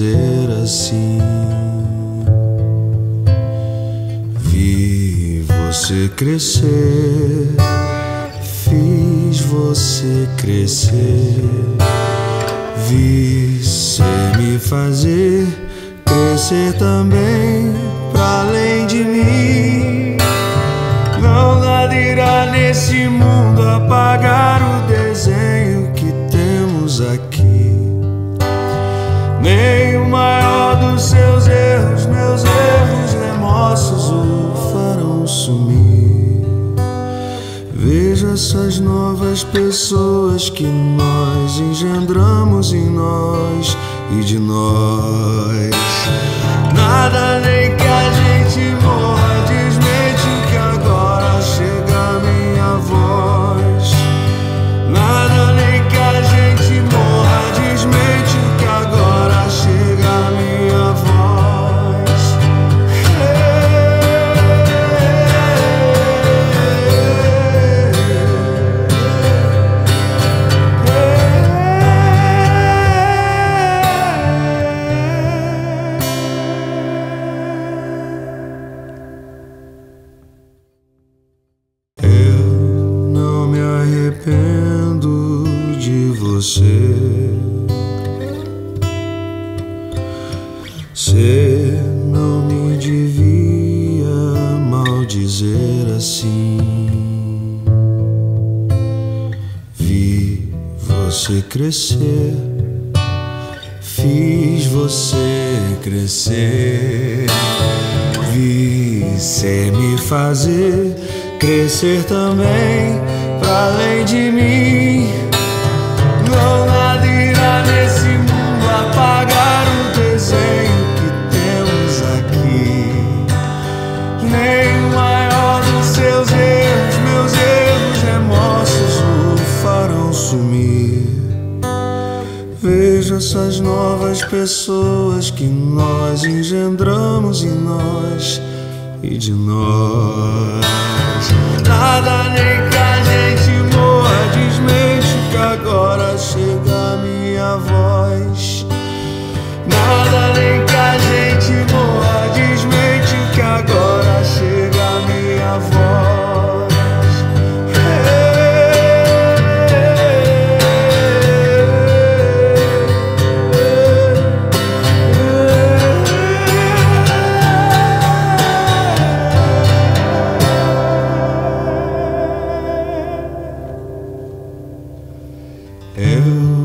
dizer assim: vi você crescer, fiz você crescer, vi você me fazer crescer também, pra além de mim. Não nada irá nesse mundo apagar o desenho que temos aqui, nem o maior dos seus erros, meus erros, remorsos o farão sumir. Vejo essas novas pessoas que nós engendramos em nós e de nós. Nada nem que a gente morra desmente o que agora chega à minha voz. Nada nem que a gente morra desmente o que agora chega à minha crescer, fiz você crescer, vi você me fazer crescer também, pra além de mim. Não nada irá nesse mundo apagar o desenho que temos aqui, nem o maior dos seus erros, meus erros, remorsos o farão sumir. Vejo essas novas pessoas que nós engendramos em nós e de nós. Nada nem que a gente morra desmente que agora chega a minha voz. Nada nem que a gente morra desmente que agora chega a minha voz. Eu